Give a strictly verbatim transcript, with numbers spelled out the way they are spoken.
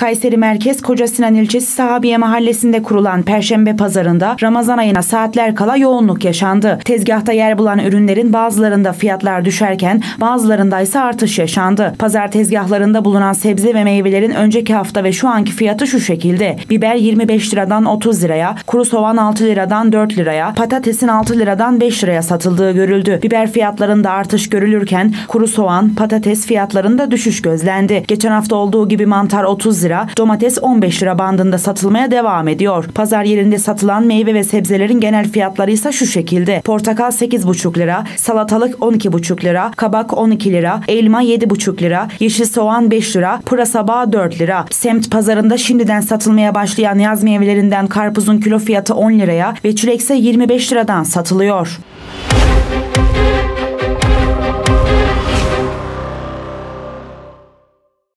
Kayseri Merkez Kocasinan ilçesi Sahabiye mahallesinde kurulan Perşembe Pazarı'nda Ramazan ayına saatler kala yoğunluk yaşandı. Tezgahta yer bulan ürünlerin bazılarında fiyatlar düşerken bazılarında ise artış yaşandı. Pazar tezgahlarında bulunan sebze ve meyvelerin önceki hafta ve şu anki fiyatı şu şekilde. Biber yirmi beş liradan otuz liraya, kuru soğan altı liradan dört liraya, patatesin altı liradan beş liraya satıldığı görüldü. Biber fiyatlarında artış görülürken kuru soğan, patates fiyatlarında düşüş gözlendi. Geçen hafta olduğu gibi mantar otuz lira, domates on beş lira bandında satılmaya devam ediyor. Pazar yerinde satılan meyve ve sebzelerin genel fiyatları ise şu şekilde. Portakal sekiz buçuk lira, salatalık on iki buçuk lira, kabak on iki lira, elma yedi buçuk lira, yeşil soğan beş lira, pırasa bağı dört lira. Semt pazarında şimdiden satılmaya başlayan yaz meyvelerinden karpuzun kilo fiyatı on liraya ve çilek ise yirmi beş liradan satılıyor.